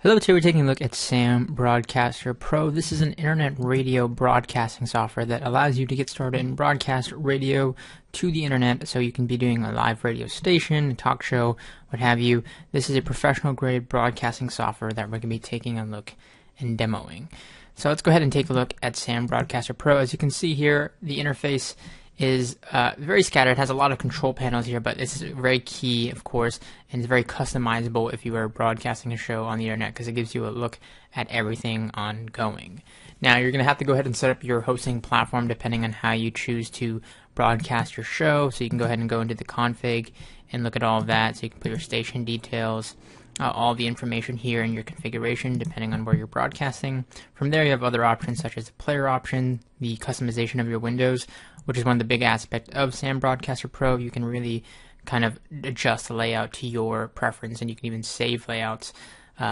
Hello, today we're taking a look at SAM Broadcaster Pro. This is an internet radio broadcasting software that allows you to get started and broadcast radio to the internet, so you can be doing a live radio station, talk show, what have you. This is a professional grade broadcasting software that we're going to be taking a look and demoing. So let's go ahead and take a look at SAM Broadcaster Pro. As you can see here, the interface is very scattered. It has a lot of control panels here, but this is very key, of course, and it's very customizable if you are broadcasting a show on the internet, because it gives you a look at everything ongoing. Now you're going to have to go ahead and set up your hosting platform depending on how you choose to broadcast your show, so you can go ahead and go into the config and look at all of that, so you can put your station details, all the information here in your configuration depending on where you're broadcasting. From there you have other options such as the player option, the customization of your windows, which is one of the big aspects of SAM Broadcaster Pro. You can really kind of adjust the layout to your preference, and you can even save layouts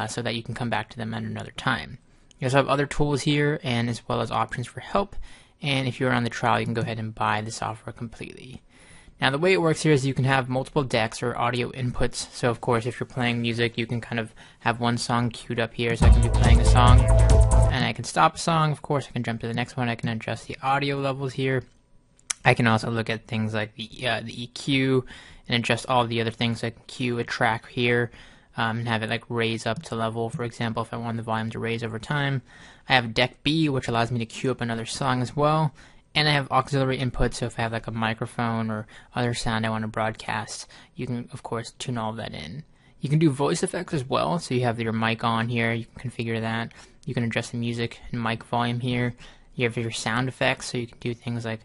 so that you can come back to them at another time. You also have other tools here, and as well as options for help, and if you're on the trial you can go ahead and buy the software completely. Now the way it works here is you can have multiple decks or audio inputs, so of course if you're playing music you can kind of have one song queued up here, so I can be playing a song and I can stop a song, of course I can jump to the next one, I can adjust the audio levels here, I can also look at things like the EQ and adjust all the other things. I can cue a track here and have it like raise up to level, for example, if I want the volume to raise over time. I have deck B, which allows me to queue up another song as well. And I have auxiliary input, so if I have like a microphone or other sound I want to broadcast, you can of course tune all of that in. You can do voice effects as well, so you have your mic on here, you can configure that. You can adjust the music and mic volume here. You have your sound effects, so you can do things like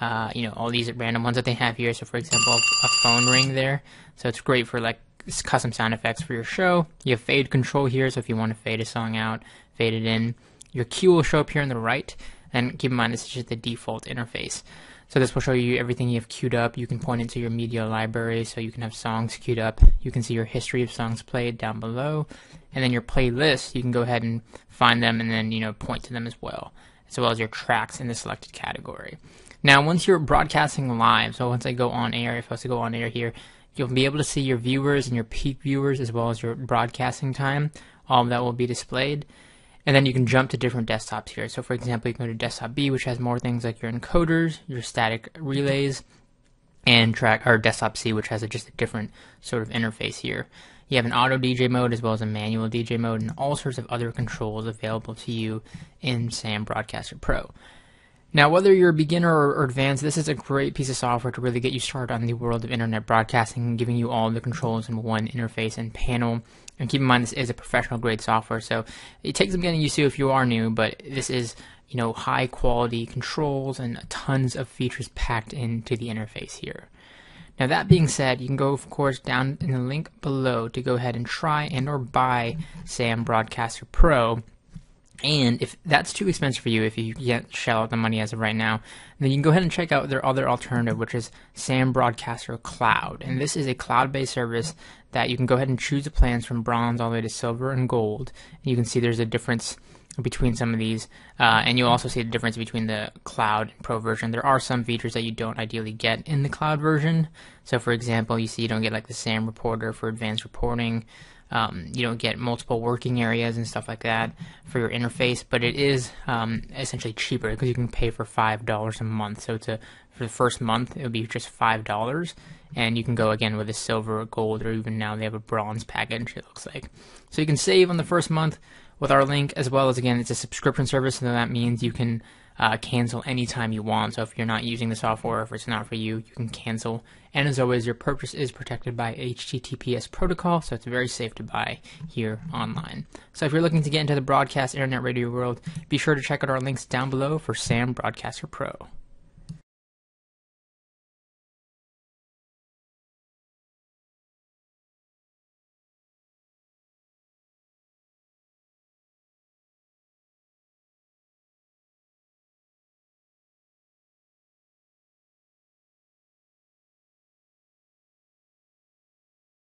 all these random ones that they have here. So for example, a phone ring there. So it's great for like custom sound effects for your show. You have fade control here, so if you want to fade a song out, fade it in. Your cue will show up here on the right. And keep in mind, this is just the default interface. So this will show you everything you have queued up. You can point into your media library, so you can have songs queued up. You can see your history of songs played down below. And then your playlist, you can go ahead and find them and then, point to them as well as your tracks in the selected category. Now, once you're broadcasting live, so once I go on air, if I was to go on air here, you'll be able to see your viewers and your peak viewers as well as your broadcasting time. All of that will be displayed. And then you can jump to different desktops here. So for example, you can go to desktop B, which has more things like your encoders, your static relays, and desktop C, which has just a different sort of interface here. You have an auto DJ mode as well as a manual DJ mode, and all sorts of other controls available to you in SAM Broadcaster Pro. Now, whether you're a beginner or advanced, this is a great piece of software to really get you started on the world of internet broadcasting, giving you all the controls in one interface and panel. And keep in mind, this is a professional grade software, so it takes some getting used to if you are new, but this is, high quality controls and tons of features packed into the interface here. Now that being said, you can go, of course, down in the link below to go ahead and try and or buy SAM Broadcaster Pro. And if that's too expensive for you, if you can't shell out the money as of right now, then you can go ahead and check out their other alternative, which is SAM Broadcaster Cloud. And this is a cloud-based service that you can go ahead and choose the plans from bronze all the way to silver and gold. And you can see there's a difference between some of these, and you'll also see the difference between the cloud and pro version. There are some features that you don't ideally get in the cloud version. So for example, you see you don't get like the SAM reporter for advanced reporting. You don't get multiple working areas and stuff like that for your interface, but it is essentially cheaper because you can pay for $5 a month. So for the first month, it would be just $5, and you can go again with a silver or gold, or even now they have a bronze package, it looks like. So you can save on the first month with our link, as well as, again, it's a subscription service, so that means you can cancel anytime you want. So if you're not using the software, if it's not for you, you can cancel. And as always, your purchase is protected by HTTPS protocol, so it's very safe to buy here online. So if you're looking to get into the broadcast internet radio world, be sure to check out our links down below for SAM Broadcaster Pro.